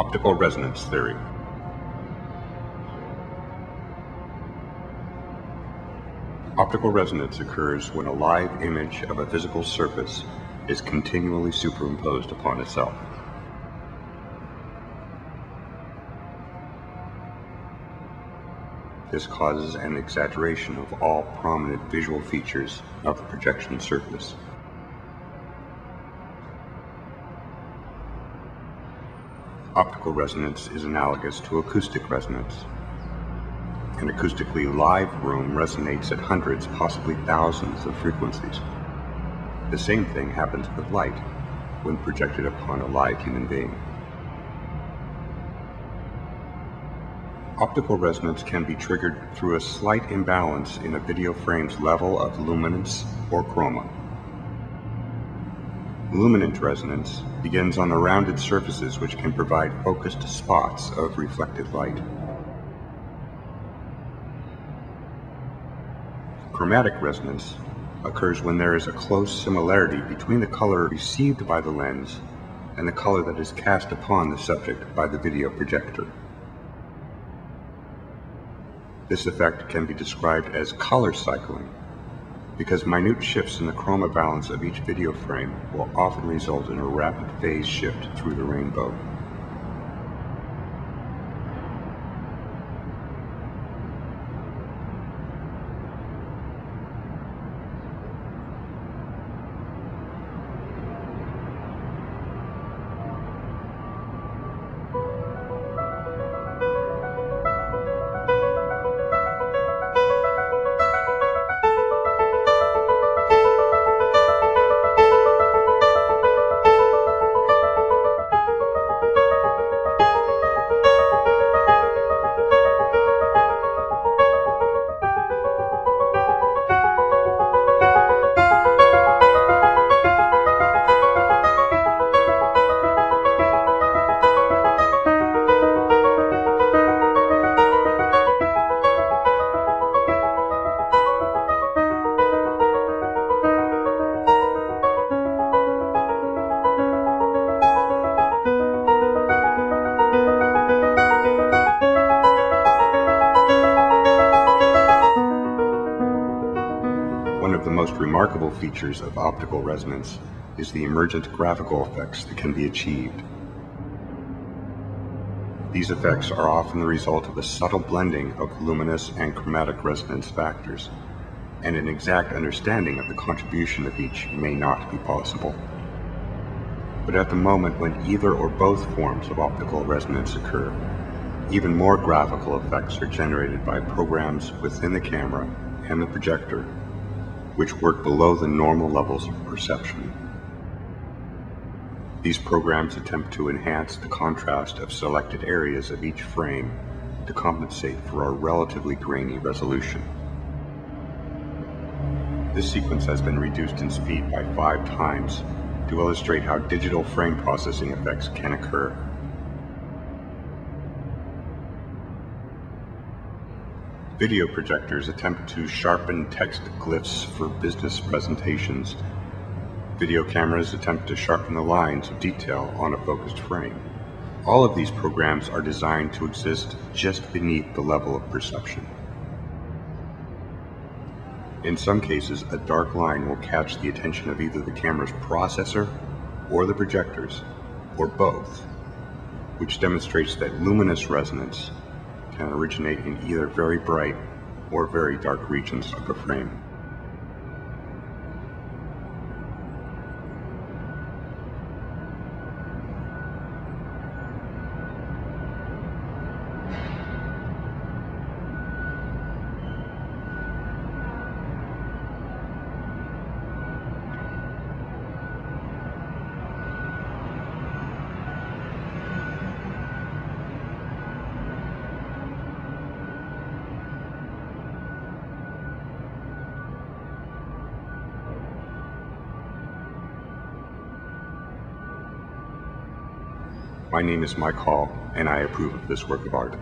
optical resonance theory. Optical resonance occurs when a live image of a physical surface is continually superimposed upon itself. This causes an exaggeration of all prominent visual features of the projection surface. Optical resonance is analogous to acoustic resonance. An acoustically live room resonates at hundreds, possibly thousands of frequencies. The same thing happens with light when projected upon a live human being. Optical resonance can be triggered through a slight imbalance in a video frame's level of luminance or chroma. Luminant resonance begins on the rounded surfaces, which can provide focused spots of reflected light. Chromatic resonance occurs when there is a close similarity between the color received by the lens and the color that is cast upon the subject by the video projector. This effect can be described as color cycling, because minute shifts in the chroma balance of each video frame will often result in a rapid phase shift through the rainbow. Remarkable features of optical resonance is the emergent graphical effects that can be achieved. These effects are often the result of a subtle blending of luminous and chromatic resonance factors, and an exact understanding of the contribution of each may not be possible. But at the moment when either or both forms of optical resonance occur, even more graphical effects are generated by programs within the camera and the projector, which work below the normal levels of perception. These programs attempt to enhance the contrast of selected areas of each frame to compensate for our relatively grainy resolution. This sequence has been reduced in speed by 5 times to illustrate how digital frame processing effects can occur. Video projectors attempt to sharpen text glyphs for business presentations. Video cameras attempt to sharpen the lines of detail on a focused frame. All of these programs are designed to exist just beneath the level of perception. In some cases, a dark line will catch the attention of either the camera's processor or the projectors, or both, which demonstrates that luminous resonance can originate in either very bright or very dark regions of the frame. My name is Mike Hall, and I approve of this work of art.